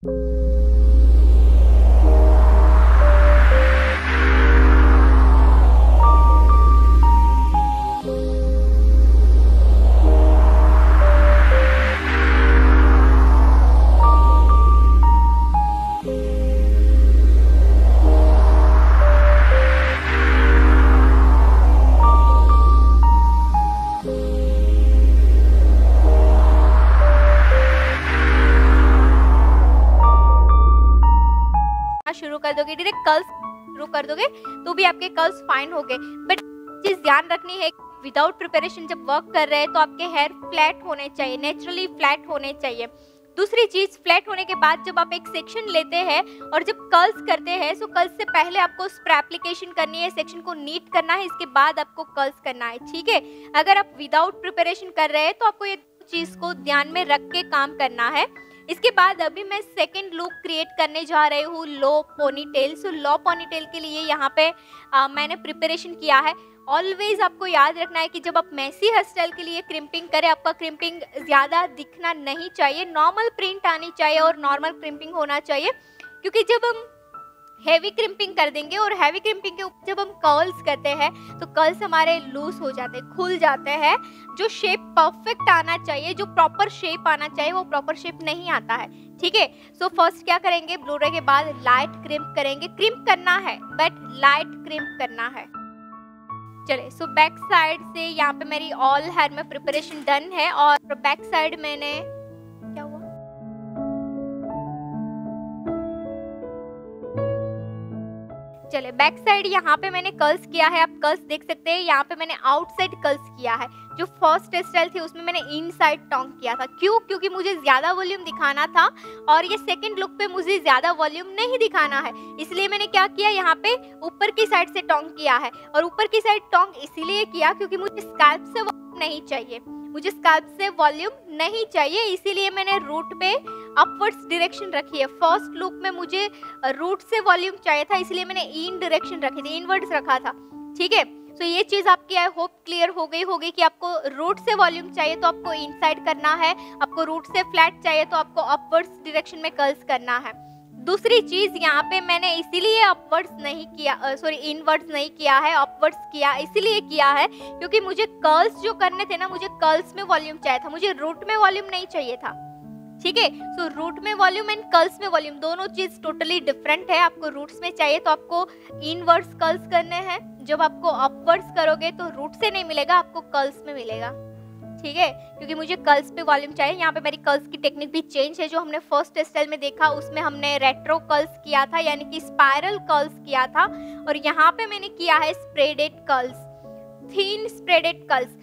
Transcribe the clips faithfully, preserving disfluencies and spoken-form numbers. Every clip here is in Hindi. शुरू कर दोगे डायरेक्ट कर्ल्स शुरू कर दोगे तो भी आपके कर्ल्स फाइन हो गए। बट चीज ध्यान रखनी है विदाउट प्रिपरेशन जब वर्क कर रहे हैं तो आपके हेयर फ्लैट होने चाहिए, नेचुरली फ्लैट होने चाहिए। दूसरी चीज, फ्लैट होने के बाद जब आप एक सेक्शन लेते हैं और जब कर्ल्स करते हैं तो कर्ल्स से पहले आपको स्प्रे एप्लीकेशन करनी है, सेक्शन को नीट करना है, इसके बाद आपको कर्ल्स करना है। ठीक है, अगर आप विदाउट प्रिपरेशन कर रहे हैं तो आपको ये चीज को ध्यान में रख के काम करना है। इसके बाद अभी मैं सेकंड लुक क्रिएट करने जा रही हूँ, लो पोनीटेल। सो लो पोनीटेल के लिए यहाँ पे आ, मैंने प्रिपरेशन किया है। ऑलवेज आपको याद रखना है कि जब आप मैसी हेयर स्टाइल के लिए क्रिम्पिंग करें, आपका क्रिम्पिंग ज़्यादा दिखना नहीं चाहिए, नॉर्मल प्रिंट आनी चाहिए और नॉर्मल क्रिम्पिंग होना चाहिए। क्योंकि जब हम हैवी क्रिम्पिंग कर देंगे और हैवी क्रिम्पिंग के ऊपर जब हम कर्ल्स करते हैं तो कर्ल्स हमारे लूज हो जाते हैं, खुल जाते हैं। जो शेप परफेक्ट आना चाहिए, जो प्रॉपर शेप आना चाहिए, वो प्रॉपर शेप नहीं आता है। ठीक है, सो फर्स्ट क्या करेंगे, ब्लू रे के बाद लाइट क्रिम्प करेंगे। क्रिम्प करना है बट लाइट क्रिम्प करना है। चले, सो बैक साइड से यहाँ पे मेरी ऑल हेयर में प्रिपरेशन डन है और बैक साइड मैंने चले बैक साइड यहाँ पे मैंने कर्ल्स किया है। आप कर्ल्स देख सकते हैं, यहाँ पे मैंने आउटसाइड कर्ल्स किया है। जो फर्स्ट स्टाइल थी उसमें मैंने इनसाइड टोंग किया था। क्यों? क्योंकि मुझे ज़्यादा वॉल्यूम दिखाना था और ये सेकंड लुक पे मुझे ज़्यादा वॉल्यूम नहीं दिखाना है, इसलिए मैंने क्या किया, यहाँ पे ऊपर की साइड से टोंग किया है। और ऊपर की साइड टोंग इसीलिए किया क्योंकि मुझे स्कैल्प से वॉल्यूम नहीं चाहिए, मुझे स्कैल्प से वॉल्यूम नहीं चाहिए, इसीलिए मैंने रूट पे अपवर्ड्स डायरेक्शन रखी है। फर्स्ट लुक में मुझे रूट से वॉल्यूम चाहिए था, इसलिए मैंने इन डायरेक्शन रखी थी, इनवर्ड्स रखा था। ठीक है, सो ये चीज़ आपकी आई होप क्लियर हो गई होगी कि आपको रूट से वॉल्यूम चाहिए तो आपको इनसाइड करना है, आपको रूट से फ्लैट चाहिए तो आपको अपवर्ड्स डायरेक्शन में कर्ल्स करना है। दूसरी चीज़, यहाँ पे मैंने इसीलिए अपवर्ड्स नहीं किया, सॉरी इनवर्ड्स नहीं किया है, अपवर्ड्स किया इसीलिए किया है क्योंकि मुझे कर्ल्स जो करने थे ना, मुझे कर्ल्स में वॉल्यूम चाहिए था, मुझे रूट में वॉल्यूम नहीं चाहिए था। ठीक है, सो रूट में वॉल्यूम एंड कर्ल्स में वॉल्यूम दोनों चीज़ टोटली डिफरेंट है। आपको रूट्स में चाहिए तो आपको इनवर्ड्स कर्ल्स करने हैं, जब आपको अपवर्ड्स करोगे तो रूट से नहीं मिलेगा, आपको कर्ल्स में मिलेगा। ठीक है, क्योंकि मुझे कर्ल्स पे वॉल्यूम चाहिए। यहाँ पे मेरी कर्ल्स की टेक्निक भी चेंज है, जो हमने फर्स्ट स्टाइल में देखा उसमें हमने रेट्रो कर्ल्स किया था, यानी कि स्पायरल कर्ल्स किया था, और यहाँ पे मैंने किया है spreaded curls, thin spreaded curls.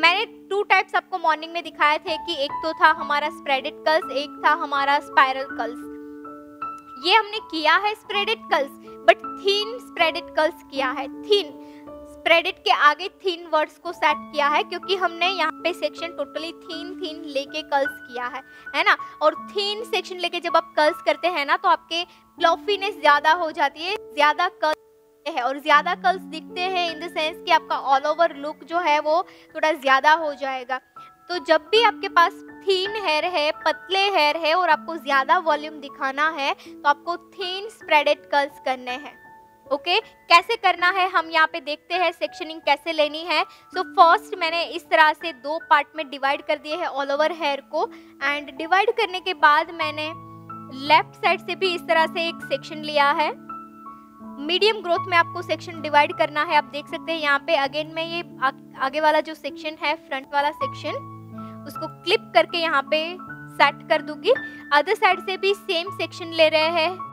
मैंने टू टाइप्स आपको मॉर्निंग में दिखाए थे कि एक तो था हमारा स्प्रेडेड कर्ल्स, एक था हमारा स्पायरल कर्ल्स। ये हमने किया है spreaded curls, but thin spreaded curls किया है। थीन स्प्रेडेड के आगे थीन वर्ड्स को सेट किया है क्योंकि हमने यहाँ पे सेक्शन टोटली थीन थीन लेके कर्ल्स किया है, है ना। और थीन सेक्शन लेके जब आप कर्ल्स करते हैं ना तो आपके फ्लफीनेस ज़्यादा हो जाती है, ज़्यादा कर्ल्स है और ज्यादा कर्ल्स दिखते हैं, इन द सेंस कि आपका ऑल ओवर लुक जो है वो थोड़ा ज्यादा हो जाएगा। तो जब भी आपके पास थीन हेयर है, पतले हेयर है और आपको ज्यादा वॉल्यूम दिखाना है तो आपको थीन स्प्रेडेड कर्ल्स करने हैं। ओके, कैसे करना है हम यहाँ पे देखते हैं, सेक्शनिंग कैसे लेनी है। सो फर्स्ट मैंने इस तरह से दो पार्ट में डिवाइड कर दिए है ऑल ओवर हेयर को, एंड डिवाइड करने के बाद मैंने लेफ्ट साइड से भी इस तरह से एक सेक्शन लिया है। मीडियम ग्रोथ में आपको सेक्शन डिवाइड करना है। आप देख सकते हैं यहाँ पे अगेन में ये आ, आगे वाला जो सेक्शन है, फ्रंट वाला सेक्शन, उसको क्लिप करके यहाँ पे सेट कर दूंगी। अदर साइड से भी सेम सेक्शन ले रहे हैं।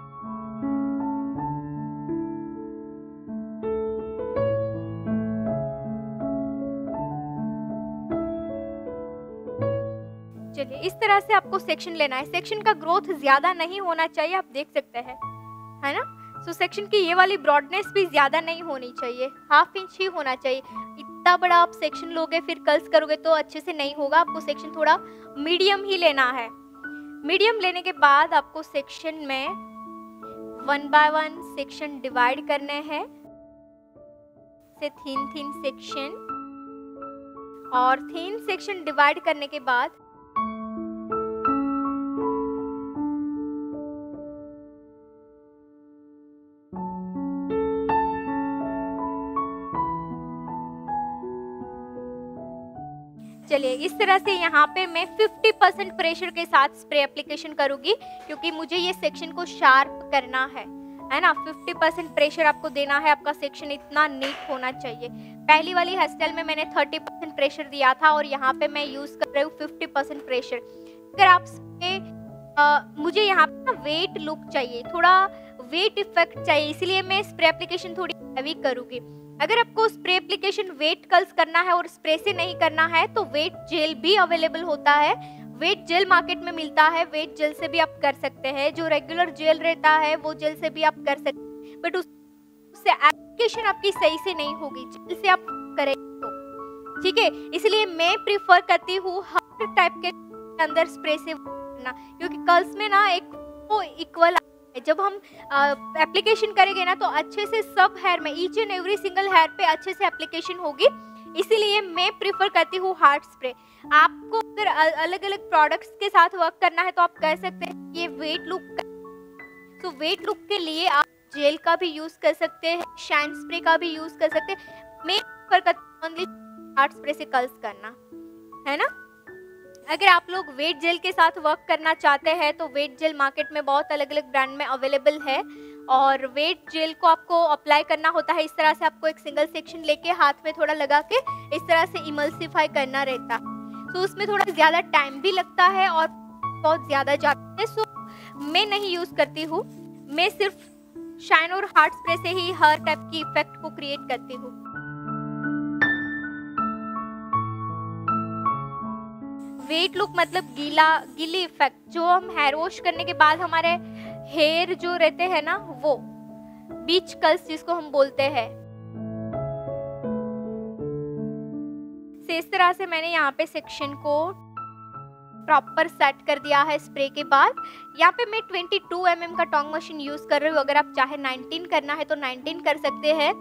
चलिए, इस तरह से आपको सेक्शन लेना है। सेक्शन का ग्रोथ ज्यादा नहीं होना चाहिए, आप देख सकते हैं, है ना। सो so, सेक्शन की ये वाली ब्रॉडनेस भी ज़्यादा नहीं होनी चाहिए, हाफ इंच ही होना चाहिए। इतना बड़ा आप सेक्शन लोगे फिर कर्ल्स करोगे तो अच्छे से नहीं होगा, आपको सेक्शन थोड़ा मीडियम ही लेना है। मीडियम लेने के बाद आपको सेक्शन में one by one section divide करने हैं, से थीन थीन सेक्शन। और थीन सेक्शन डिवाइड करने के बाद चलिए इस तरह से यहाँ पे मैं पचास परसेंट प्रेशर के साथ स्प्रे एप्लीकेशन करूँगी, क्योंकि मुझे ये सेक्शन को शार्प करना है, है ना। पचास परसेंट प्रेशर आपको देना है, आपका सेक्शन इतना नीट होना चाहिए। पहली वाली हेयर स्टाइल में मैंने तीस परसेंट प्रेशर दिया था और यहाँ पे मैं यूज़ कर रही हूँ पचास परसेंट प्रेशर। अगर आप स्प्रे आ, मुझे यहाँ पे वेट लुक चाहिए, थोड़ा वेट इफेक्ट चाहिए, इसलिए मैं स्प्रे एप्लीकेशन थोड़ी हैवी करूँगी। अगर आपको स्प्रे एप्लीकेशन वेट कर्ल्स करना है और स्प्रे से नहीं करना है तो वेट जेल भी अवेलेबल होता है, वेट जेल मार्केट में मिलता है, वेट जेल से भी आप कर सकते हैं। जो रेगुलर जेल रहता है वो जेल से भी आप कर सकते हैं, बट उससे एप्लीकेशन आपकी सही से नहीं होगी, जेल से आप करेंगे तो ठीक है। इसलिए मैं प्रिफर करती हूँ हर टाइप के अंदर स्प्रे से करना, क्योंकि कर्ल्स में ना एक वो इक्वल, जब हम एप्लीकेशन करेंगे ना तो अच्छे से सब हेयर में, each and every single hair पे अच्छे से एप्लीकेशन होगी, इसीलिए मैं प्रिफर करती हूँ हार्ड स्प्रे। आपको अगर अलग अलग प्रोडक्ट्स के साथ वर्क करना है तो आप कर सकते हैं। ये वेट लुक कर... तो वेट लुक के लिए आप जेल का भी यूज़ कर सकते हैं, शाइन स्प्रे का भी यूज़ कर सकते हैं। मैं प्रिफर करती हूँ हार्ड स्प्रे से कर्ल्स करना, है ना। अगर आप लोग वेट जेल के साथ वर्क करना चाहते हैं तो वेट जेल मार्केट में बहुत अलग अलग ब्रांड में अवेलेबल है, और वेट जेल को आपको अप्लाई करना होता है इस तरह से, आपको एक सिंगल सेक्शन लेके हाथ में थोड़ा लगा के इस तरह से इमल्सिफाई करना रहता है। तो उसमें थोड़ा ज़्यादा टाइम भी लगता है और बहुत ज़्यादा जाता है, सो मैं नहीं यूज़ करती हूँ। मैं सिर्फ शाइन और हार्ड स्प्रे से ही हर टाइप की इफेक्ट को क्रिएट करती हूँ। वेट लुक मतलब गीला गीली इफेक्ट, जो हम हेयर वॉश करने के बाद हमारे हेयर जो रहते हैं ना वो बीच कर्ल्स जिसको हम बोलते हैं। इस तरह से मैंने यहाँ पे सेक्शन को प्रॉपर सेट कर दिया है स्प्रे के बाद। यहाँ पे मैं बाईस एम एम का टोंग मशीन यूज कर रही हूँ। अगर आप चाहे उन्नीस करना है तो उन्नीस कर सकते हैं।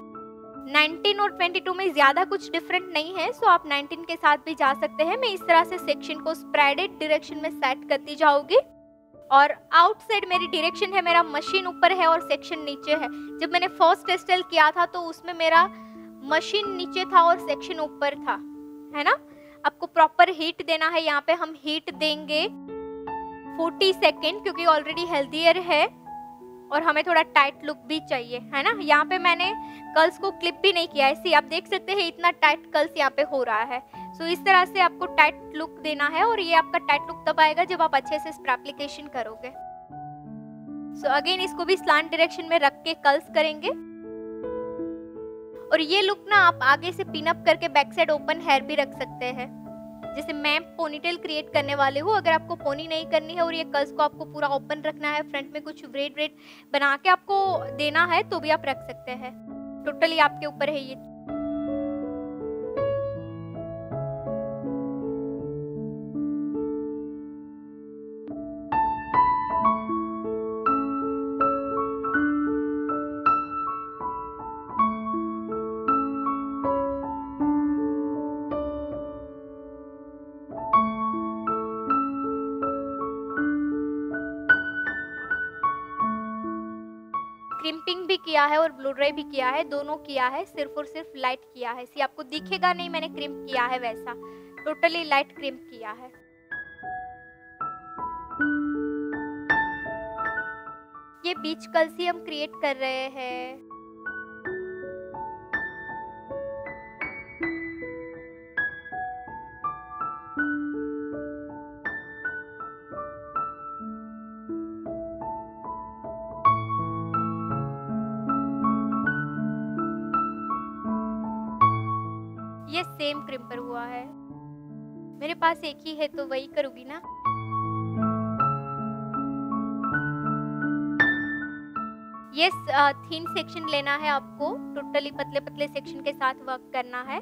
उन्नीस और बाईस में ज़्यादा कुछ डिफरेंट नहीं है, सो आप उन्नीस के साथ भी जा सकते हैं। मैं इस तरह से सेक्शन को स्प्रेडेड डायरेक्शन में सेट करती जाऊँगी, और आउटसाइड मेरी डायरेक्शन है, मेरा मशीन ऊपर है और सेक्शन नीचे है। जब मैंने फर्स्ट स्टाइल किया था तो उसमें मेरा मशीन नीचे था और सेक्शन ऊपर था, है ना। आपको प्रॉपर हीट देना है, यहाँ पे हम हीट देंगे चालीस सेकेंड, क्योंकि ऑलरेडी हेल्दियर है और हमें थोड़ा टाइट लुक भी चाहिए, है ना। यहाँ पे मैंने कर्ल्स को क्लिप भी नहीं किया, ऐसे आप देख सकते हैं इतना टाइट कर्ल्स यहाँ पे हो रहा है। सो इस तरह से आपको टाइट लुक देना है, और ये आपका टाइट लुक तब आएगा जब आप अच्छे से स्प्रे एप्लीकेशन करोगे। सो अगेन इसको भी स्लांट डायरेक्शन में रख के कर्ल्स करेंगे, और ये लुक ना आप आगे से पिन अप करके बैक साइड ओपन हेयर भी रख सकते हैं। जैसे मैं पोनीटेल क्रिएट करने वाली हूँ, अगर आपको पोनी नहीं करनी है और ये कर्ल्स को आपको पूरा ओपन रखना है, फ्रंट में कुछ ब्रेड ब्रेड बना के आपको देना है तो भी आप रख सकते हैं। टोटली आपके ऊपर है ये। क्रिम्पिंग भी किया है और ब्लू ड्राई भी किया है, दोनों किया है, सिर्फ और सिर्फ लाइट किया है। सी आपको दिखेगा नहीं मैंने क्रिम्प किया है, वैसा टोटली लाइट क्रिम्प किया है। ये बीच कर्ल्स ही हम क्रिएट कर रहे हैं। ये सेम क्रिम्पर हुआ है, मेरे पास एक ही है तो वही करूंगी ना। ये थिन सेक्शन लेना है आपको, टोटली पतले पतले सेक्शन के साथ वर्क करना है,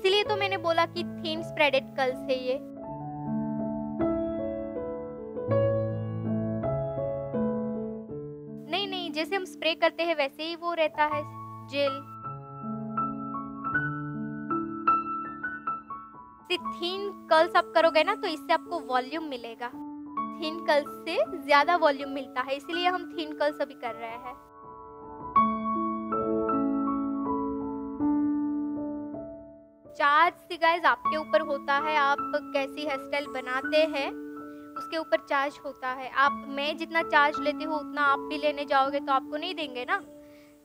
इसीलिए तो मैंने बोला कि थिन स्प्रेडेड कर्ल्स है ये। नहीं नहीं, जैसे हम स्प्रे करते हैं वैसे ही वो रहता है जेल। थिन कर्ल्स आप करोगे ना तो इससे आपको वॉल्यूम मिलेगा, थिन कर्ल्स से ज्यादा वॉल्यूम मिलता है, इसलिए हम थिन कर्ल्स अभी कर रहे हैं। चार्ज से गाइस आपके ऊपर होता है, आप कैसी हेयर स्टाइल बनाते हैं उसके ऊपर चार्ज होता है। आप मैं जितना चार्ज लेती हूँ उतना आप भी लेने जाओगे तो आपको नहीं देंगे ना।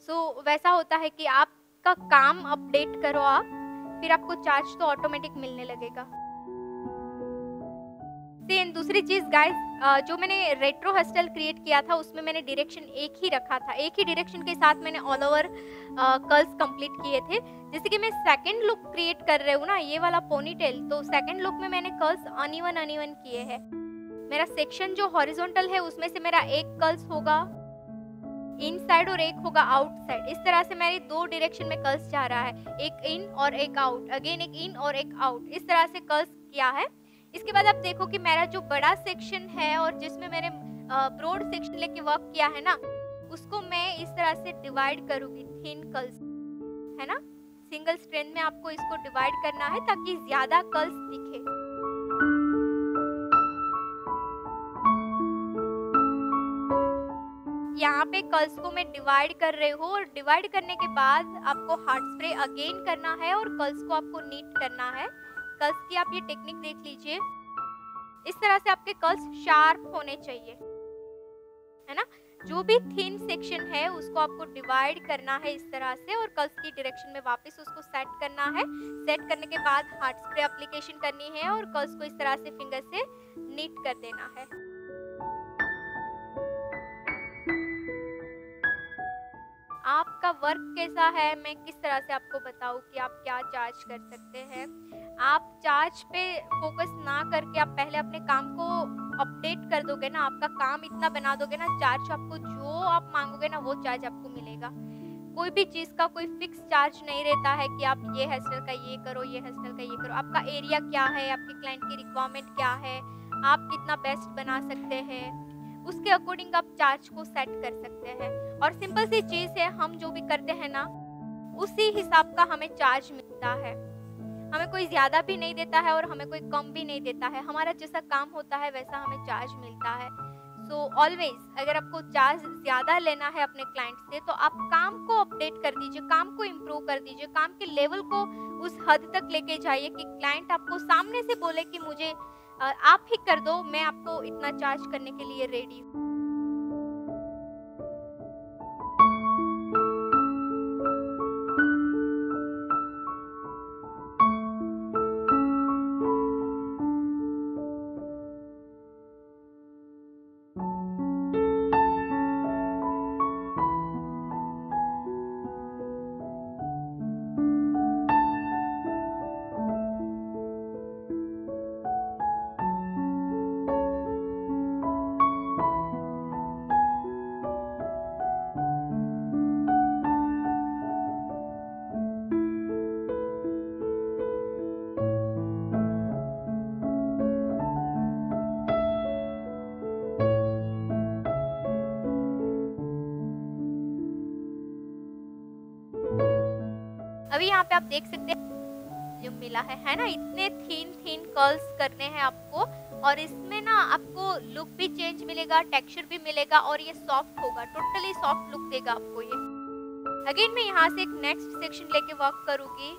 सो so, वैसा होता है कि आपका काम अपडेट करो आप, फिर आपको चार्ज तो ऑटोमेटिक मिलने लगेगा। सेम दूसरी चीज़ गाइस, जो मैंने रेट्रो हेयर स्टाइल क्रिएट किया था उसमें मैंने डायरेक्शन एक ही रखा था, एक ही डायरेक्शन के साथ मैंने ऑल ओवर कर्ल्स कंप्लीट किए थे। जैसे कि मैं सेकंड लुक क्रिएट कर रही हूँ ना, ये वाला पोनीटेल, तो सेकंड लुक में मैंने कर्ल्स अनइवन अनइवन किए हैं। मेरा सेक्शन जो हॉरिजॉन्टल है उसमें से मेरा एक कर्ल्स होगा इनसाइड और एक होगा आउटसाइड। इस तरह से मेरी दो डायरेक्शन में कर्ल्स जा रहा है, एक इन और एक आउट, अगेन एक इन और एक आउट, इस तरह से कर्ल्स किया है। इसके बाद आप देखो कि मेरा जो बड़ा सेक्शन है और जिसमें मैंने ब्रॉड सेक्शन लेके वर्क किया है ना, उसको मैं इस तरह से डिवाइड करूँगी, थिन कर्ल्स है ना, सिंगल स्ट्रैंड में आपको इसको डिवाइड करना है ताकि ज़्यादा कर्ल्स दिखे। यहाँ पे कर्ल्स को मैं डिवाइड कर रही हूँ और डिवाइड करने के बाद आपको हार्ड स्प्रे अगेन करना है और कर्ल्स को आपको नीट करना है। कर्ल्स की आप ये टेक्निक देख लीजिए, इस तरह से आपके कर्ल्स शार्प होने चाहिए है ना। जो भी थिन सेक्शन है उसको आपको डिवाइड करना है इस तरह से और कर्ल्स की डायरेक्शन में वापस उसको सेट करना है। सेट करने के बाद हार्ड स्प्रे एप्लीकेशन करनी है और कर्ल्स को इस तरह से फिंगर से नीट कर देना है। आपका वर्क कैसा है मैं किस तरह से आपको बताऊँ कि आप क्या चार्ज कर सकते हैं। आप चार्ज पे फोकस ना करके आप पहले अपने काम को अपडेट कर दोगे ना, आपका काम इतना बना दोगे ना, चार्ज आपको जो आप मांगोगे ना वो चार्ज आपको मिलेगा। कोई भी चीज़ का कोई फिक्स चार्ज नहीं रहता है कि आप ये हेयर स्टाइल का ये करो, ये हेयर स्टाइल का ये करो। आपका एरिया क्या है, आपके क्लाइंट की रिक्वायरमेंट क्या है, आप कितना बेस्ट बना सकते हैं, उसके अकॉर्डिंग आप चार्ज को सेट कर सकते हैं। और सिंपल सी चीज़ है, हम जो भी करते हैं ना उसी हिसाब का हमें चार्ज मिलता है। हमें कोई ज़्यादा भी नहीं देता है और हमें कोई कम भी नहीं देता है, हमारा जैसा काम होता है वैसा हमें चार्ज मिलता है। सो ऑलवेज अगर आपको चार्ज ज़्यादा लेना है अपने क्लाइंट से तो आप काम को अपडेट कर दीजिए, काम को इम्प्रूव कर दीजिए, काम के लेवल को उस हद तक लेके जाइए कि क्लाइंट आपको सामने से बोले कि मुझे आप ही कर दो, मैं आपको इतना चार्ज करने के लिए रेडी हूँ। अभी यहाँ पे आप देख सकते हैं जो मिला है है ना, इतने थीन थीन कर्ल्स करने हैं आपको। और इसमें ना आपको लुक भी चेंज मिलेगा, टेक्सचर भी मिलेगा और ये सॉफ्ट होगा, टोटली सॉफ्ट लुक देगा आपको ये। अगेन मैं यहाँ से एक नेक्स्ट सेक्शन लेके वर्क करूँगी।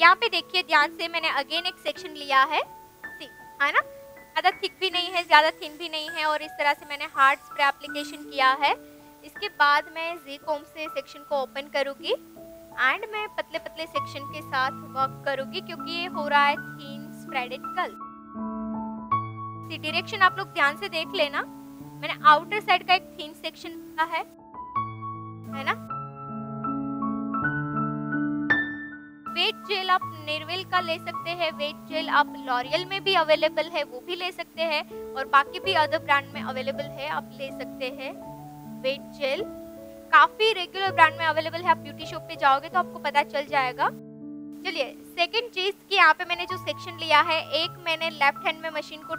यहाँ पे देखिए ध्यान से, मैंने अगेन एक सेक्शन लिया है है ना, ज़्यादा थिक भी नहीं है ज़्यादा थिन भी नहीं है, और इस तरह से मैंने हार्ड स्प्रे एप्लीकेशन किया है। इसके बाद मैं जी कॉम से सेक्शन को ओपन करूँगी एंड मैं पतले पतले सेक्शन के साथ वर्क करूँगी क्योंकि ये हो रहा है थीन स्प्रेडेड कर्ल। डायरेक्शन आप लोग ध्यान से देख लेना, मैंने आउटर साइड का एक थीन सेक्शन लिया है है ना। वेट जेल आप निर्वेल का ले सकते हैं, वेट जेल आप लॉरियल में भी अवेलेबल है वो भी ले सकते हैं, और बाकी भी अदर ब्रांड में अवेलेबल है आप ले सकते हैं। वेट जेल काफ़ी रेगुलर ब्रांड में अवेलेबल है, आप ब्यूटी शॉप पे जाओगे तो आपको पता चल जाएगा। चलिए सेकंड चीज कि यहाँ पे मैंने जो सेक्शन लिया है, एक मैंने लेफ्ट हैंड में मशीन को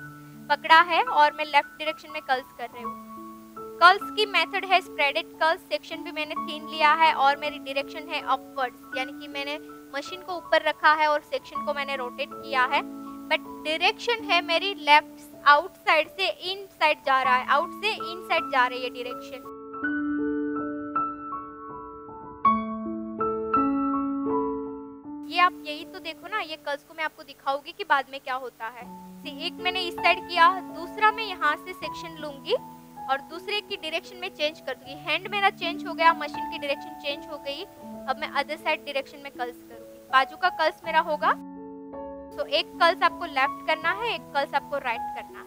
पकड़ा है और मैं लेफ्ट डायरेक्शन में कर्ल्स कर रही हूँ। कर्ल्स की मेथड है स्प्रेडेड कर्ल्स। सेक्शन भी मैंने तीन लिया है और मेरी डायरेक्शन है अपवर्ड्स, यानी कि मैंने मशीन को ऊपर रखा है और सेक्शन को मैंने रोटेट किया है, बट डायरेक्शन है मेरी लेफ्ट आउटसाइड से इन साइड जा रहा है, आउट से इन साइड जा रही है डायरेक्शन। ये आप यही तो देखो ना, ये कर्ल्स को मैं आपको दिखाऊंगी कि बाद में क्या होता है। एक मैंने इस साइड किया, दूसरा मैं यहाँ से सेक्शन लूंगी और दूसरे की डायरेक्शन में चेंज कर दूंगी। हैंड मेरा चेंज हो गया, मशीन की डायरेक्शन चेंज हो गई, अब मैं अदर साइड डायरेक्शन में कर्ल्स करूंगी। बाजू का कर्ल्स मेरा होगा, तो एक कर्ल्स आपको लेफ्ट करना है, एक कर्ल्स आपको राइट करना है।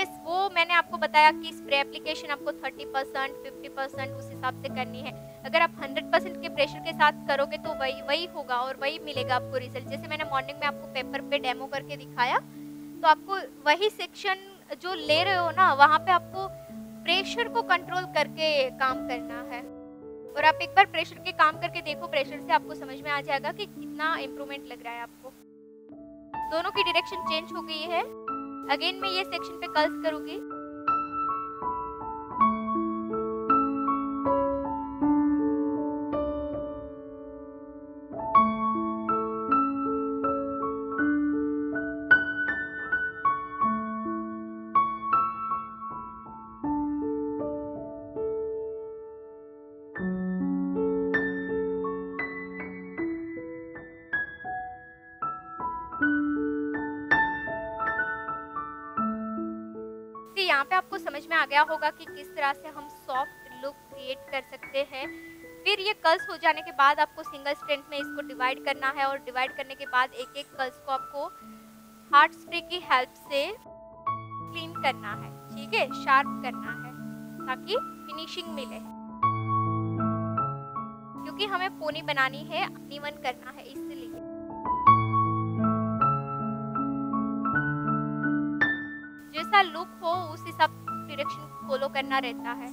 यस, वो मैंने आपको बताया कि स्प्रे एप्लीकेशन आपको तीस परसेंट, पचास परसेंट उस हिसाब से करनी है। अगर आप सौ परसेंट के प्रेशर के साथ करोगे तो वही वही होगा और वही मिलेगा आपको रिजल्ट। जैसे मैंने मॉर्निंग में आपको पेपर पे डेमो करके दिखाया, तो आपको वही सेक्शन जो ले रहे हो ना, वहाँ पे आपको प्रेशर को कंट्रोल करके काम करना है। और आप एक बार प्रेशर के काम करके देखो, प्रेशर से आपको समझ में आ जाएगा कि कितना इम्प्रूवमेंट लग रहा है आपको। दोनों की डायरेक्शन चेंज हो गई है। अगेन मैं ये सेक्शन पे कर्ल्स करूँगी। यहाँ पे आपको समझ में आ गया होगा कि किस तरह से हम सॉफ्ट लुक क्रिएट कर सकते हैं। फिर ये कर्ल्स हो जाने के बाद आपको सिंगल स्ट्रैंड में इसको डिवाइड करना है और डिवाइड करने के बाद एक एक कर्ल्स को आपको हार्ड स्प्रे की हेल्प से क्लीन करना है, ठीक है, शार्प करना है ताकि फिनिशिंग मिले। क्योंकि हमें पोनी बनानी है, नीवन करना है, इसलिए जैसा लुक हो उस हिसाब डायरेक्शन फॉलो करना रहता है।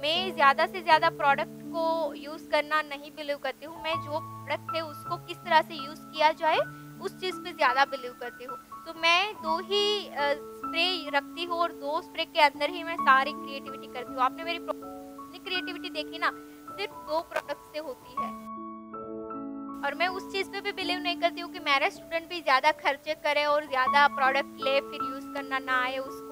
मैं ज्यादा से ज्यादा प्रोडक्ट को यूज करना नहीं बिलीव करती हूँ। मैं जो प्रोडक्ट है उसको किस तरह से यूज किया जाए उस चीज पे ज्यादा बिलीव करती हूँ। तो मैं दो ही स्प्रे रखती हूँ और दो स्प्रे के अंदर ही मैं सारी क्रिएटिविटी करती हूँ। आपने मेरी क्रिएटिविटी देखी ना, सिर्फ दो प्रोडक्ट से होती है। और मैं उस चीज़ पे भी बिलीव नहीं करती हूँ कि मेरा स्टूडेंट भी ज़्यादा खर्चे करे और ज़्यादा प्रोडक्ट ले, फिर यूज़ करना ना आए उसको।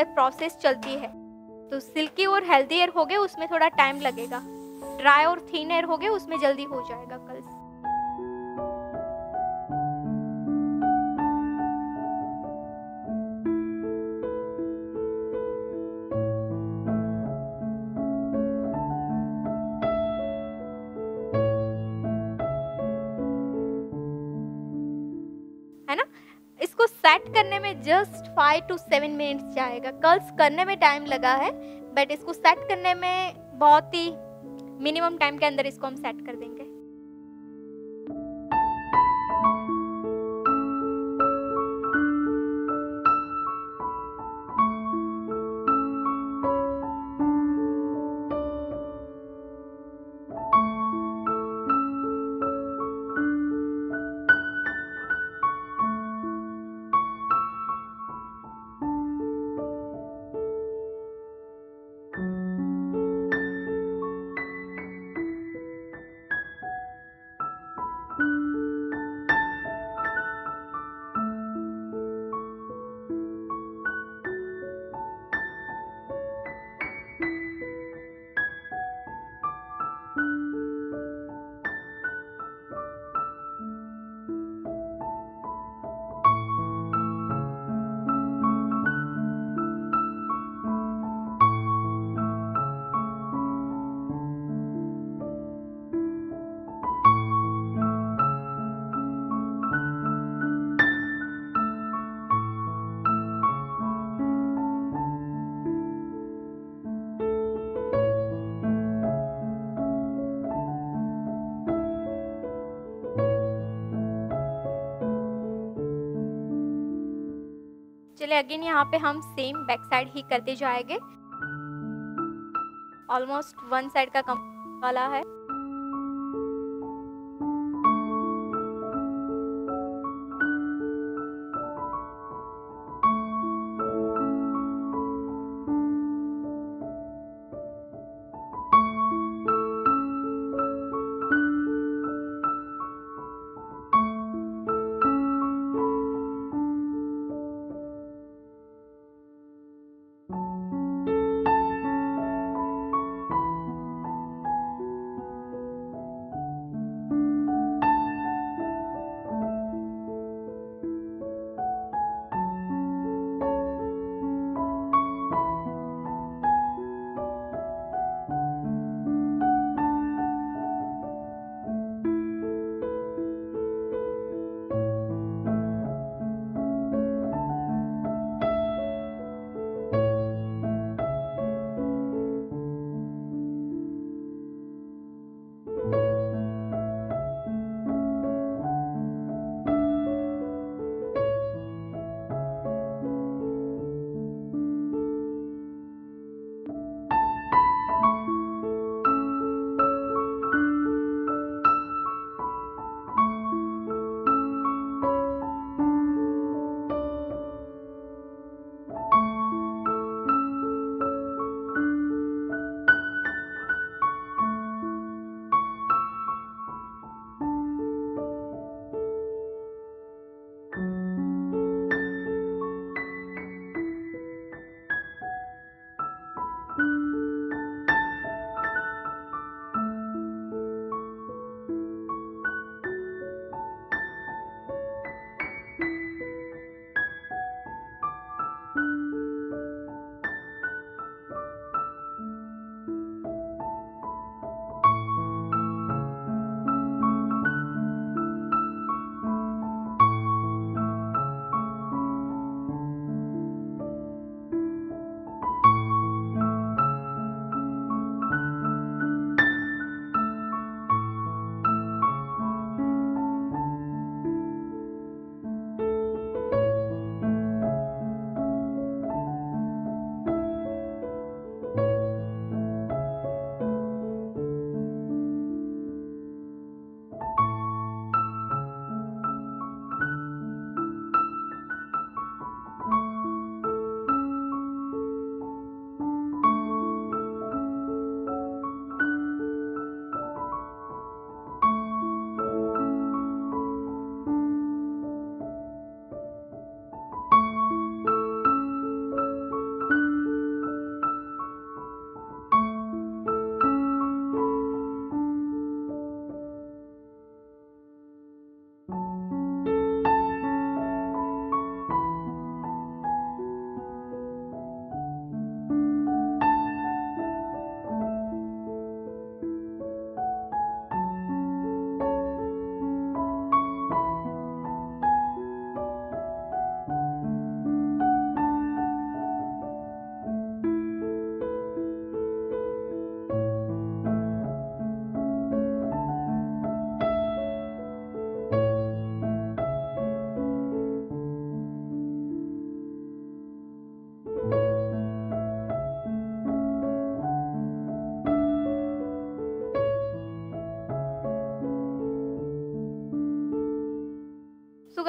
अंदर प्रोसेस चलती है। तो सिल्की और हेल्दी एयर हो गए उसमें थोड़ा टाइम लगेगा, ड्राई और थीन एयर हो गए उसमें जल्दी हो जाएगा। कल है ना, इसको सेट करने में just five to seven minutes जाएगा। कर्ल्स करने में टाइम लगा है बट इसको सेट करने में बहुत ही मिनिमम टाइम के अंदर इसको हम सेट कर देंगे। चलिए अगेन यहाँ पे हम सेम बैक साइड ही करते जाएंगे। ऑलमोस्ट वन साइड का कम वाला है।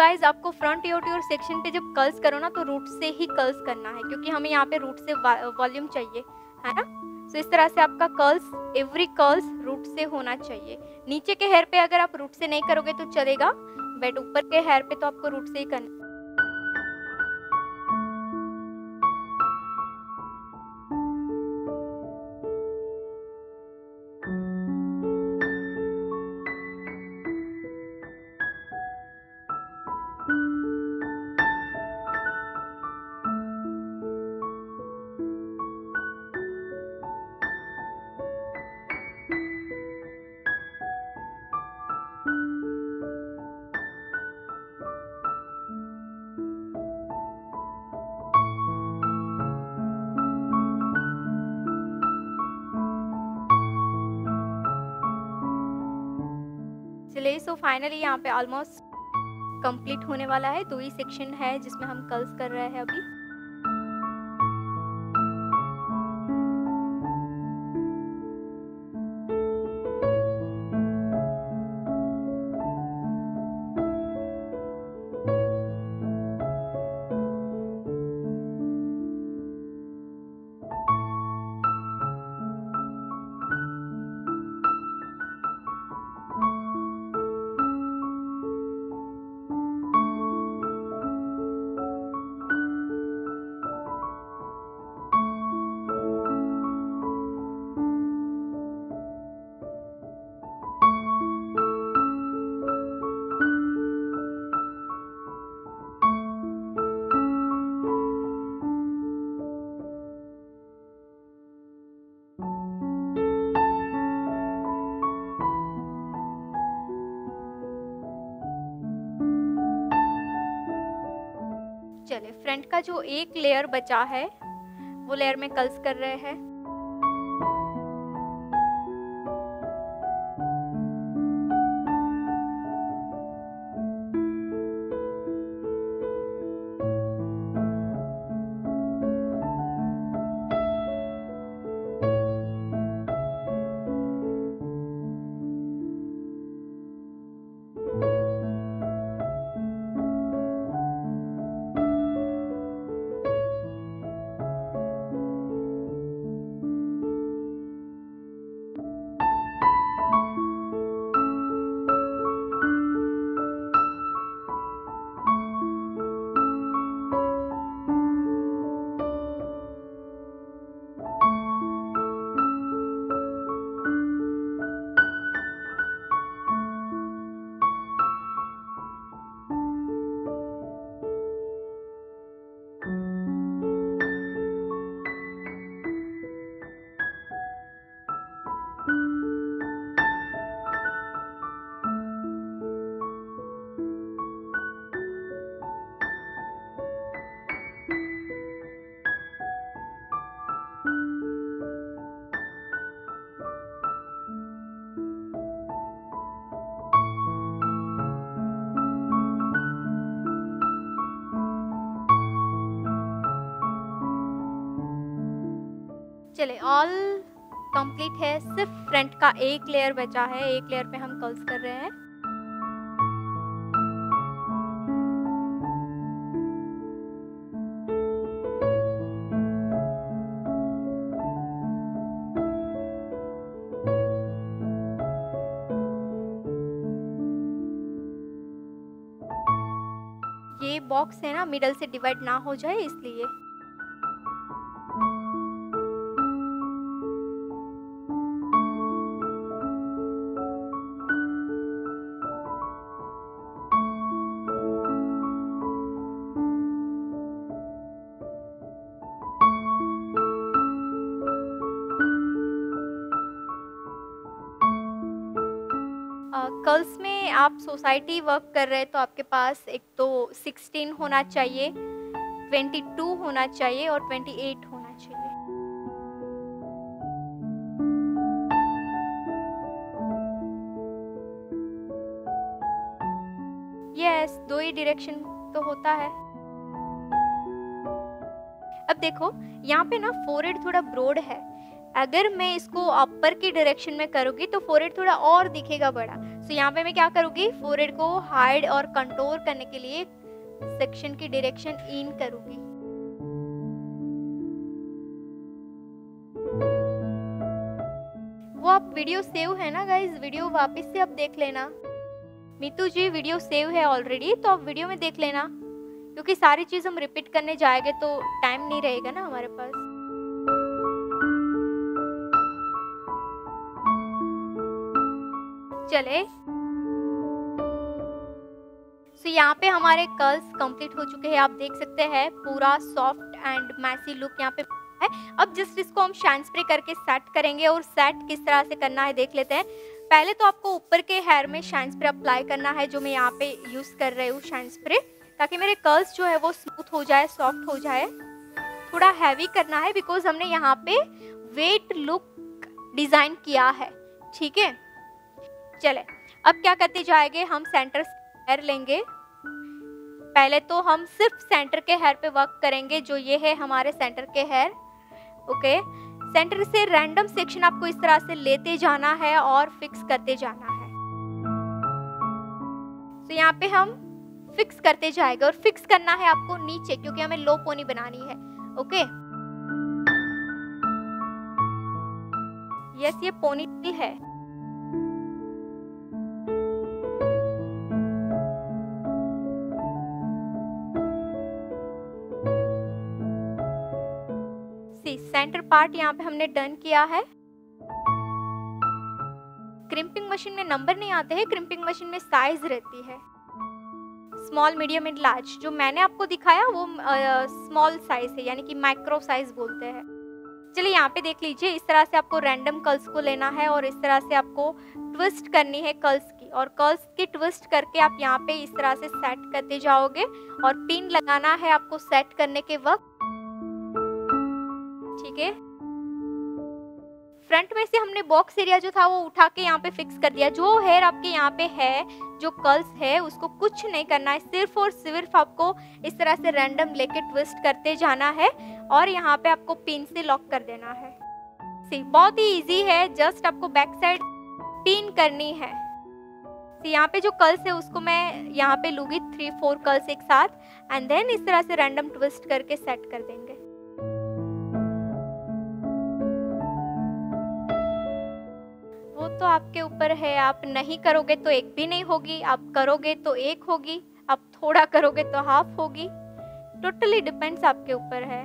गाइज आपको फ्रंट एओटियोर सेक्शन पे जब कर्ल्स करो ना तो रूट से ही कर्ल्स करना है, क्योंकि हमें यहाँ पे रूट से वॉल्यूम चाहिए, है ना। सो इस तरह से आपका कर्ल्स, एवरी कर्ल्स रूट से होना चाहिए। नीचे के हेयर पे अगर आप रूट से नहीं करोगे तो चलेगा, बट ऊपर के हेयर पे तो आपको रूट से ही करना। चलिए सो फाइनली यहाँ पे ऑलमोस्ट कंप्लीट होने वाला है, दो ही सेक्शन है जिसमें हम कर्ल्स कर रहे हैं अभी। चले फ्रंट का जो एक लेयर बचा है वो लेयर में कर्ल्स कर रहे हैं। चले ऑल कंप्लीट है, सिर्फ फ्रंट का एक लेयर बचा है, एक लेयर पे हम कर्ल्स कर रहे हैं। ये बॉक्स है ना, मिडल से डिवाइड ना हो जाए इसलिए। कर्ल्स में आप सोसाइटी वर्क कर रहे हैं तो आपके पास एक तो सोलह होना चाहिए, बाईस होना चाहिए और अट्ठाईस होना चाहिए। यस, दो ही डायरेक्शन तो होता है। अब देखो यहाँ पे ना फोरहेड थोड़ा ब्रॉड है, अगर मैं इसको अपर की डायरेक्शन में करूँगी तो फोरहेड थोड़ा और दिखेगा बड़ा, सो यहाँ पे मैं क्या करूँगी, फोरहेड को हाइड और कंटोर करने के लिए सेक्शन की डायरेक्शन इन करूँगी। वो आप वीडियो सेव है ना गाइज, वीडियो वापस से आप देख लेना। मीतू जी वीडियो सेव है ऑलरेडी, तो आप वीडियो में देख लेना, क्योंकि सारी चीज़ हम रिपीट करने जाएंगे तो टाइम नहीं रहेगा ना हमारे पास। चले सो so, यहाँ पे हमारे कर्ल्स कंप्लीट हो चुके हैं। आप देख सकते हैं पूरा सॉफ्ट एंड मैसी लुक यहाँ पे है। अब जस्ट इसको हम शाइन स्प्रे करके सेट करेंगे, और सेट किस तरह से करना है देख लेते हैं। पहले तो आपको ऊपर के हेयर में शाइन स्प्रे अप्लाई करना है, जो मैं यहाँ पे यूज़ कर रही हूँ शाइन स्प्रे, ताकि मेरे कर्ल्स जो है वो स्मूथ हो जाए, सॉफ्ट हो जाए। थोड़ा हैवी करना है बिकॉज हमने यहाँ पे वेट लुक डिज़ाइन किया है, ठीक है। चले अब क्या करते जाएंगे, हम सेंटर हेयर लेंगे। पहले तो हम सिर्फ सेंटर के हेयर पे वर्क करेंगे, जो ये है हमारे सेंटर के हेयर। ओके, सेंटर से रैंडम सेक्शन आपको इस तरह से लेते जाना है और फिक्स करते जाना है। तो so, यहाँ पे हम फिक्स करते जाएगा, और फिक्स करना है आपको नीचे, क्योंकि हमें लो पोनी बनानी है। ओके यस, ये पोनी है। सी सेंटर पार्ट यहाँ पे हमने डन किया है। क्रिम्पिंग मशीन में नंबर नहीं आते हैं, क्रिम्पिंग मशीन में साइज रहती है, स्मॉल मीडियम एंड लार्ज। जो मैंने आपको दिखाया वो स्मॉल uh, साइज है, यानी कि माइक्रो साइज बोलते हैं। चलिए यहाँ पे देख लीजिए, इस तरह से आपको रैंडम कर्ल्स को लेना है और इस तरह से आपको ट्विस्ट करनी है कर्ल्स की, और कर्ल्स की ट्विस्ट करके आप यहाँ पे इस तरह से सेट करते जाओगे, और पिन लगाना है आपको सेट करने के वक्त, ठीक है। फ्रंट में से हमने बॉक्स एरिया जो था वो उठा के यहाँ पे फिक्स कर दिया। जो हेयर आपके यहाँ पे है, जो कर्ल्स है, उसको कुछ नहीं करना है, सिर्फ और सिर्फ आपको इस तरह से रैंडम लेके ट्विस्ट करते जाना है, और यहाँ पे आपको पिन से लॉक कर देना है। सी बहुत ही इजी है, जस्ट आपको बैक साइड पिन करनी है। सी यहाँ पे जो कर्ल्स है उसको मैं यहाँ पे लूँगी, थ्री फोर कर्ल्स एक साथ, एंड देन इस तरह से रैंडम ट्विस्ट करके सेट कर देंगे। तो आपके ऊपर है, आप नहीं करोगे तो एक भी नहीं होगी, आप करोगे तो एक होगी, आप थोड़ा करोगे तो हाफ होगी, टोटली डिपेंड्स आपके ऊपर है।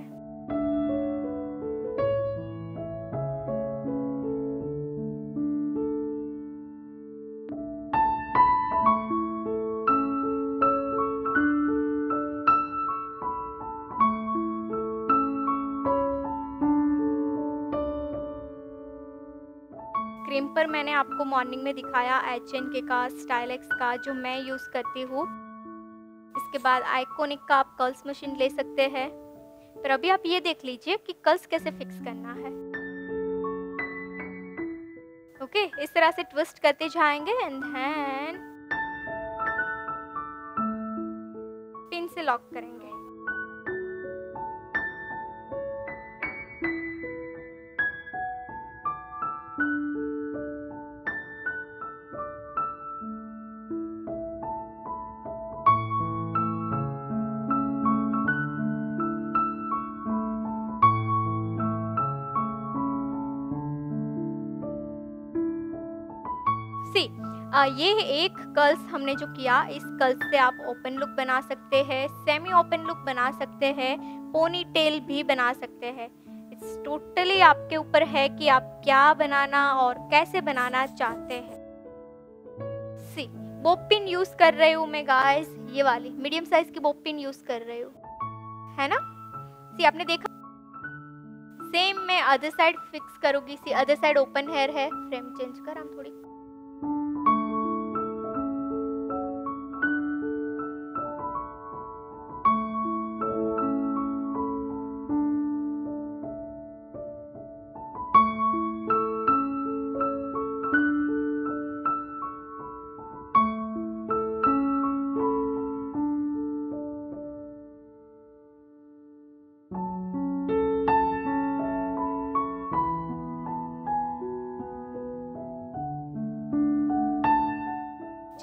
क्रिम्पर मैंने आपको मॉर्निंग में दिखाया, एच एन के का, स्टाइल एक्स का, जो मैं यूज़ करती हूँ। इसके बाद आइकोनिक का आप कर्ल्स मशीन ले सकते हैं। पर अभी आप ये देख लीजिए कि कर्ल्स कैसे फिक्स करना है। ओके okay, इस तरह से ट्विस्ट करते जाएंगे एंड देन पिन से लॉक करेंगे। ये एक कर्ल्स हमने जो किया, इस कर्ल्स से आप ओपन लुक बना सकते हैं, सेमी ओपन लुक बना सकते हैं, पोनी टेल भी बना सकते हैं। इट्स टोटली आपके ऊपर है कि आप क्या बनाना और कैसे बनाना चाहते हैं। सी बॉब पिन यूज कर रही हूँ मैं गाइस, ये वाली मीडियम साइज की बॉब पिन यूज कर रही हूँ, है ना। सी आपने देखा, सेम मैं अदर साइड फिक्स करूँगी। See other side open hair है, फ्रेम चेंज कर हम थोड़ी।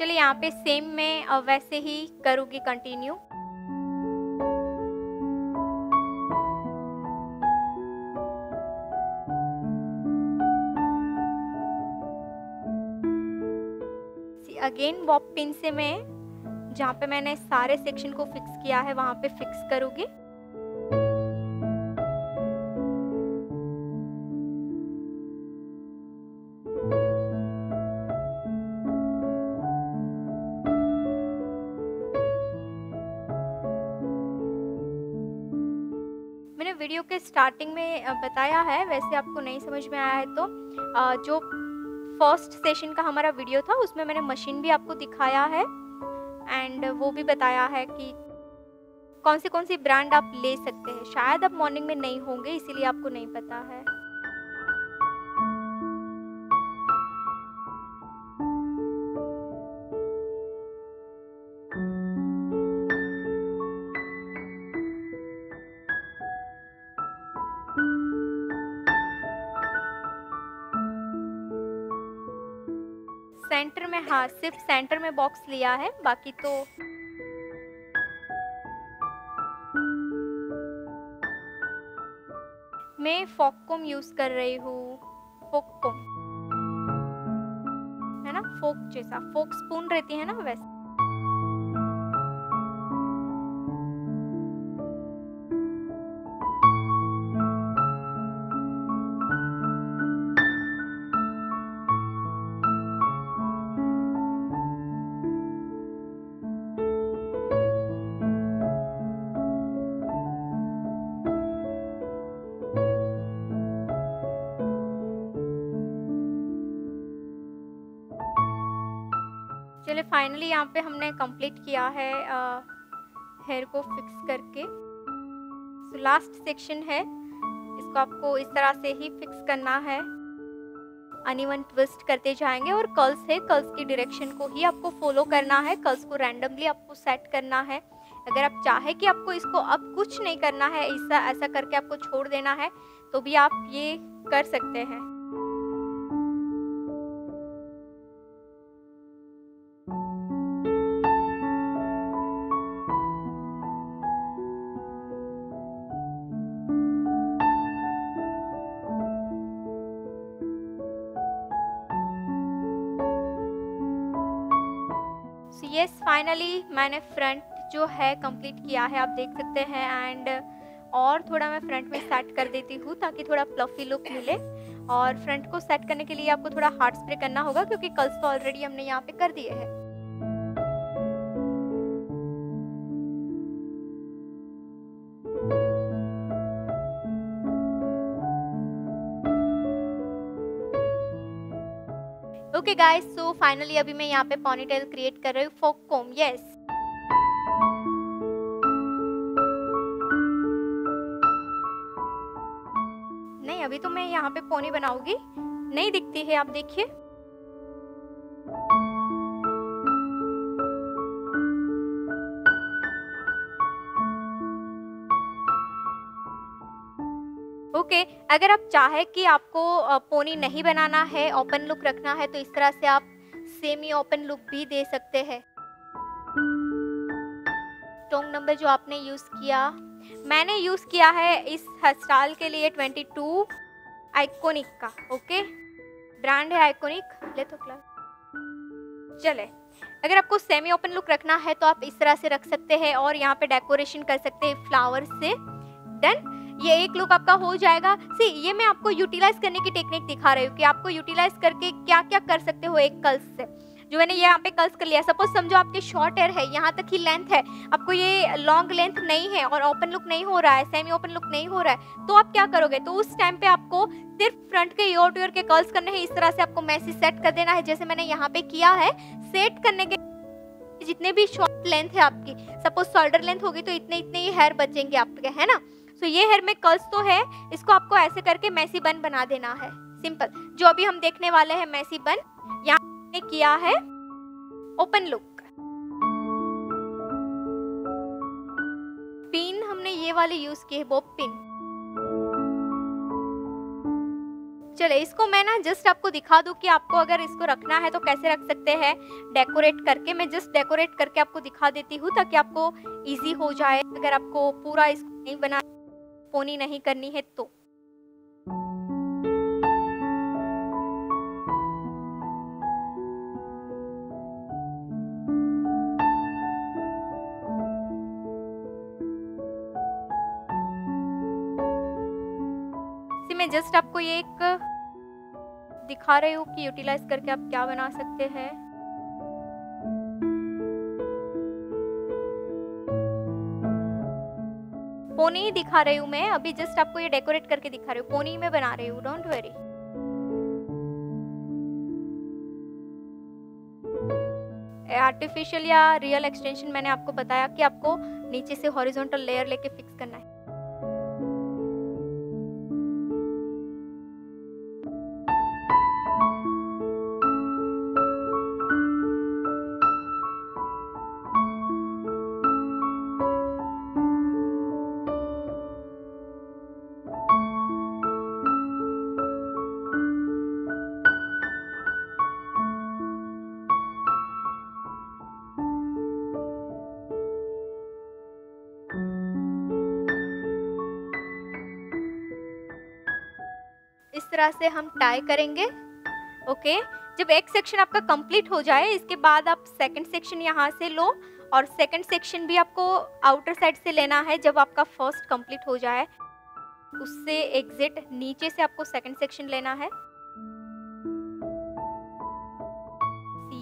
चलिए यहाँ पे सेम मैं वैसे ही करूँगी कंटिन्यू। अगेन बॉब पिन से मैं जहाँ पे मैंने सारे सेक्शन को फिक्स किया है वहाँ पे फिक्स करूँगी। मैंने वीडियो के स्टार्टिंग में बताया है, वैसे आपको नहीं समझ में आया है तो जो फर्स्ट सेशन का हमारा वीडियो था उसमें मैंने मशीन भी आपको दिखाया है एंड वो भी बताया है कि कौन सी कौन सी ब्रांड आप ले सकते हैं। शायद आप मॉर्निंग में नहीं होंगे इसीलिए आपको नहीं पता है। सेंटर में, हाँ सिर्फ सेंटर में बॉक्स लिया है, बाकी तो मैं फोककोम यूज कर रही हूँ। फोककोम है ना, फोक जैसा, फोक स्पून रहती है ना वैसे। चलिए फाइनली यहाँ पे हमने कंप्लीट किया है हेयर को फिक्स करके। सो लास्ट सेक्शन है, इसको आपको इस तरह से ही फिक्स करना है। अनइवन ट्विस्ट करते जाएंगे और कर्ल्स है, कर्ल्स की डायरेक्शन को ही आपको फॉलो करना है। कर्ल्स को रैंडमली आपको सेट करना है। अगर आप चाहे कि आपको इसको अब कुछ नहीं करना है, ऐसा ऐसा करके आपको छोड़ देना है, तो भी आप ये कर सकते हैं। यस yes, फाइनली मैंने फ्रंट जो है कंप्लीट किया है, आप देख सकते हैं। एंड और थोड़ा मैं फ्रंट में सेट कर देती हूँ ताकि थोड़ा प्लफी लुक मिले। और फ्रंट को सेट करने के लिए आपको थोड़ा हार्ड स्प्रे करना होगा क्योंकि कर्ल्स तो ऑलरेडी हमने यहाँ पे कर दिए हैं। ओके गाइस, सो फाइनली अभी मैं यहाँ पे पॉनीटेल क्रिएट कर रही हूँ फोककोम। यस, नहीं अभी तो मैं यहाँ पे पोनी बनाऊंगी, नहीं दिखती है, आप देखिए। ओके okay, अगर आप चाहे कि आपको पोनी नहीं बनाना है, ओपन लुक रखना है, तो इस तरह से आप सेमी ओपन लुक भी दे सकते हैं। टोंग नंबर जो आपने यूज़ किया, मैंने यूज़ किया है इस हेयर स्टाइल के लिए बाईस आइकोनिक का। Okay okay? ब्रांड है आइकोनिक, ले तो क्लब। चले, अगर आपको सेमी ओपन लुक रखना है तो आप इस तरह से रख सकते हैं और यहाँ पे डेकोरेशन कर सकते हैं फ्लावर से। डन, ये एक लुक आपका हो जाएगा। सी, ये मैं आपको यूटिलाइज करने की टेक्निक दिखा रही हूँ कि आपको यूटिलाइज करके क्या क्या कर सकते हो एक कर्ल्स से। जो मैंने यहाँ पे कर्ल्स कर लिया, सपोज समझो आपके शॉर्ट हेयर है, यहाँ तक ही लेंथ है, आपको ये लॉन्ग लेंथ नहीं है और ओपन लुक नहीं हो रहा है, सेमी ओपन लुक नहीं हो रहा है, तो आप क्या करोगे? तो उस टाइम पे आपको सिर्फ फ्रंट के ईयर टू ईयर के कर्ल्स करने हैं। इस तरह से आपको मैसी सेट कर देना है जैसे मैंने यहाँ पे किया है। सेट करने के जितने भी शॉर्ट लेंथ है आपकी, सपोज शोल्डर लेंथ होगी तो इतने इतने ही हेयर बचेंगे आपके, है ना। तो ये हेयर में कर्ल्स तो है, इसको आपको ऐसे करके मैसी बन बना देना है। सिंपल, जो अभी हम देखने वाले हैं मैसी बन, यहाँ ने किया है ओपन लुक। पिन हमने ये वाले यूज किए, बॉब पिन। चले इसको मैं ना जस्ट आपको दिखा दूँ कि आपको अगर इसको रखना है तो कैसे रख सकते हैं डेकोरेट करके। मैं जस्ट डेकोरेट करके आपको दिखा देती हूँ ताकि आपको ईजी हो जाए, अगर आपको पूरा इसको नहीं बना पोनी नहीं करनी है तो। मैं जस्ट आपको ये एक दिखा रही हूँ कि यूटिलाइज करके आप क्या बना सकते हैं। पोनी ही दिखा रही हूँ मैं अभी, जस्ट आपको ये डेकोरेट करके दिखा रही हूँ, पोनी में बना रही हूँ, डोंट वरी। आर्टिफिशियल या रियल एक्सटेंशन मैंने आपको बताया कि आपको नीचे से हॉरिजॉन्टल लेयर लेके फिक्स करना है। इस तरह से हम टाई करेंगे। ओके, जब एक सेक्शन आपका कंप्लीट हो जाए इसके बाद आप सेकंड सेक्शन यहाँ से लो और सेकंड सेक्शन भी आपको आउटर साइड से लेना है। जब आपका फर्स्ट कंप्लीट हो जाए उससे एग्जिट नीचे से आपको सेकंड सेक्शन लेना है।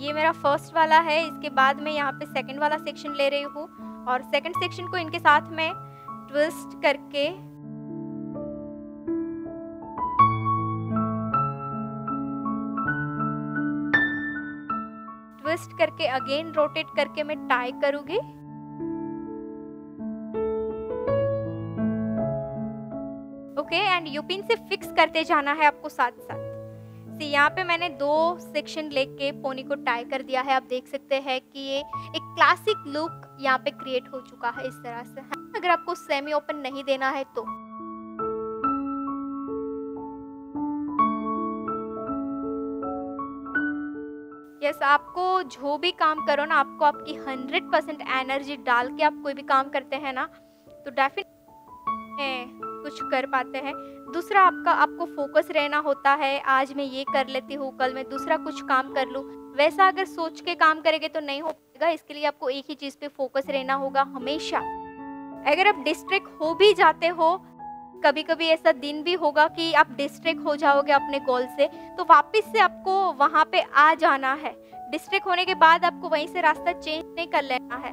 ये मेरा फर्स्ट वाला है, इसके बाद मैं यहाँ पे सेकंड वाला सेक्शन ले रही हूँ और सेकंड सेक्शन को इनके साथ में ट्विस्ट करके ट्विस्ट करके अगेन रोटेट करके मैं टाई करूंगी। ओके, एंड यूपिन से फिक्स करते जाना है आपको साथ साथ। सी यहाँ पे मैंने दो सेक्शन लेके पोनी को टाई कर दिया है। आप देख सकते हैं कि ये एक क्लासिक लुक यहाँ पे क्रिएट हो चुका है इस तरह से। अगर आपको सेमी ओपन नहीं देना है तो यस yes, आपको जो भी काम करो ना, आपको आपकी हंड्रेड परसेंट एनर्जी डाल के आप कोई भी काम करते हैं ना तो डेफिनेटली कुछ कर पाते हैं। दूसरा आपका आपको फोकस रहना होता है, आज मैं ये कर लेती हूँ कल मैं दूसरा कुछ काम कर लूँ, वैसा अगर सोच के काम करेंगे तो नहीं हो पाएगा। इसके लिए आपको एक ही चीज़ पे फोकस रहना होगा हमेशा। अगर आप डिस्ट्रैक्ट हो भी जाते हो, कभी कभी ऐसा दिन भी होगा कि आप डिस्ट्रैक्ट हो जाओगे अपने गोल से, तो वापस से आपको वहाँ पे आ जाना है। डिस्ट्रैक्ट होने के बाद आपको वहीं से रास्ता चेंज नहीं कर लेना है।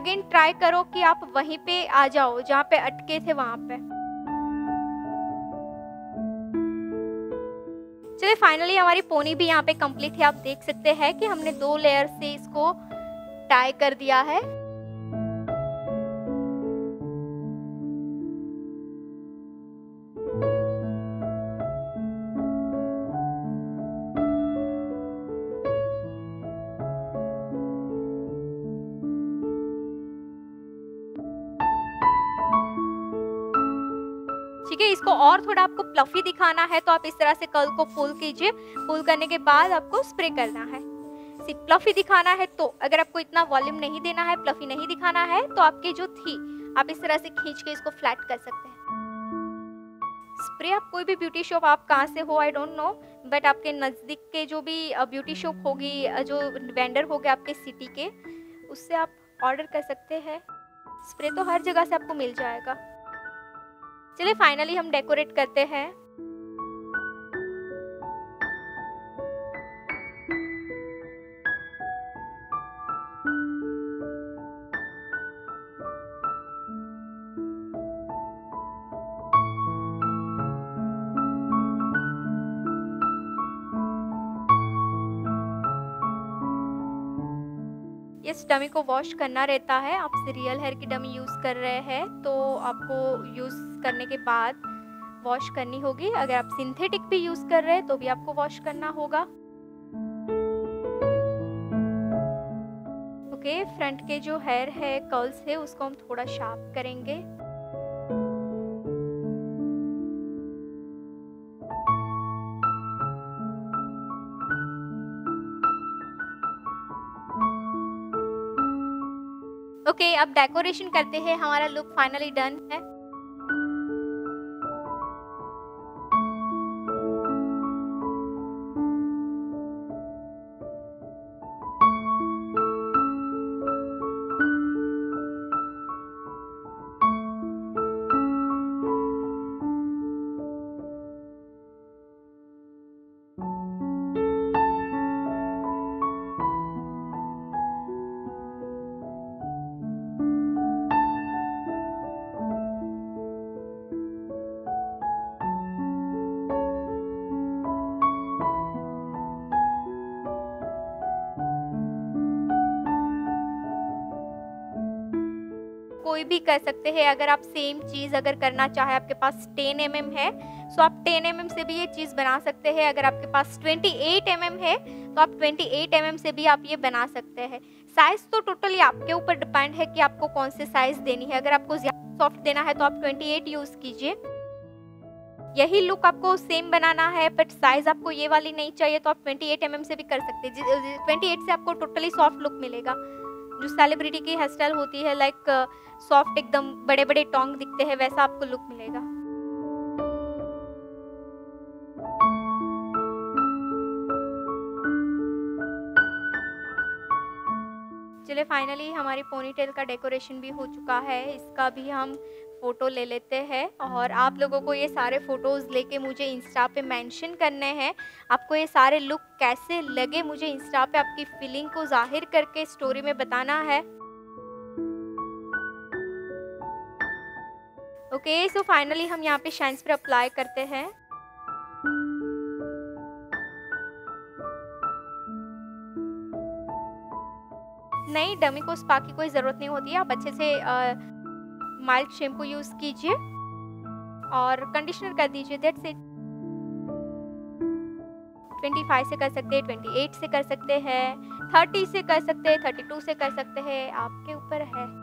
अगेन ट्राई करो कि आप वहीं पे आ जाओ जहाँ पे अटके थे वहाँ पे। चलिए फाइनली हमारी पोनी भी यहाँ पे कंप्लीट है। आप देख सकते हैं कि हमने दो लेयर से इसको टाई कर दिया है। ठीक है, इसको और थोड़ा आपको प्लफी दिखाना है तो आप इस तरह से कर्ल को पुल कीजिए। पुल करने के बाद आपको स्प्रे करना है। सिर्फ प्लफी दिखाना है तो, अगर आपको इतना वॉल्यूम नहीं देना है, प्लफी नहीं दिखाना है तो आपकी जो थी आप इस तरह से खींच के इसको फ्लैट कर सकते हैं। स्प्रे आप कोई भी ब्यूटी शॉप, आप कहाँ से हो आई डोंट नो, बट आपके नज़दीक के जो भी ब्यूटी शॉप होगी, जो वेंडर होगा आपके सिटी के, उससे आप ऑर्डर कर सकते हैं। स्प्रे तो हर जगह से आपको मिल जाएगा। चलिए फाइनली हम डेकोरेट करते हैं। इस डमी को वॉश करना रहता है। आप रियल हेयर की डमी यूज़ कर रहे हैं तो आपको यूज़ करने के बाद वॉश करनी होगी। अगर आप सिंथेटिक भी यूज़ कर रहे हैं तो भी आपको वॉश करना होगा। ओके, फ्रंट के जो हेयर है, कर्ल्स है, उसको हम थोड़ा शार्प करेंगे। ओके okay, अब डेकोरेशन करते हैं। हमारा लुक फाइनली डन है। कोई भी कर सकते हैं। अगर आप सेम चीज़ अगर करना चाहे, आपके पास टेन एम एम है सो आप टेन एम एम से भी ये चीज़ बना सकते हैं। अगर आपके पास ट्वेंटी एट एम एम है तो आप ट्वेंटी एट एम एम से भी आप ये बना सकते हैं। साइज़ तो टोटली आपके ऊपर डिपेंड है कि आपको कौन से साइज़ देनी है। अगर आपको ज़्यादा सॉफ्ट देना है तो आप ट्वेंटी एट यूज़ कीजिए। यही लुक आपको सेम बनाना है बट साइज़ आपको ये वाली नहीं चाहिए तो आप ट्वेंटी एट एम एम से भी कर सकते हैं। ट्वेंटी एट से आपको टोटली सॉफ्ट लुक मिलेगा। जो सेलिब्रिटी की हेयर स्टाइल होती है लाइक सॉफ्ट एकदम बड़े बड़े टोंग दिखते हैं, वैसा आपको लुक मिलेगा। चलिए फाइनली हमारी पोनीटेल का डेकोरेशन भी हो चुका है। इसका भी हम फ़ोटो ले लेते हैं और आप लोगों को ये सारे फ़ोटोज़ लेके मुझे इंस्टा पे मेंशन करने हैं। आपको ये सारे लुक कैसे लगे मुझे इंस्टा पे आपकी फीलिंग को जाहिर करके स्टोरी में बताना है। ओके सो फाइनली हम यहाँ पे शाइन्स पर अप्लाई करते हैं। नहीं, डमी को स्पा की कोई ज़रूरत नहीं होती है। आप अच्छे से आ, माइल्ड शैम्पू यूज़ कीजिए और कंडीशनर कर दीजिए, दैट्स इट। ट्वेंटी फाइव से कर सकते हैं, ट्वेंटी एट से कर सकते हैं, थर्टी से कर सकते हैं, थर्टी टू से कर सकते हैं, आपके ऊपर है।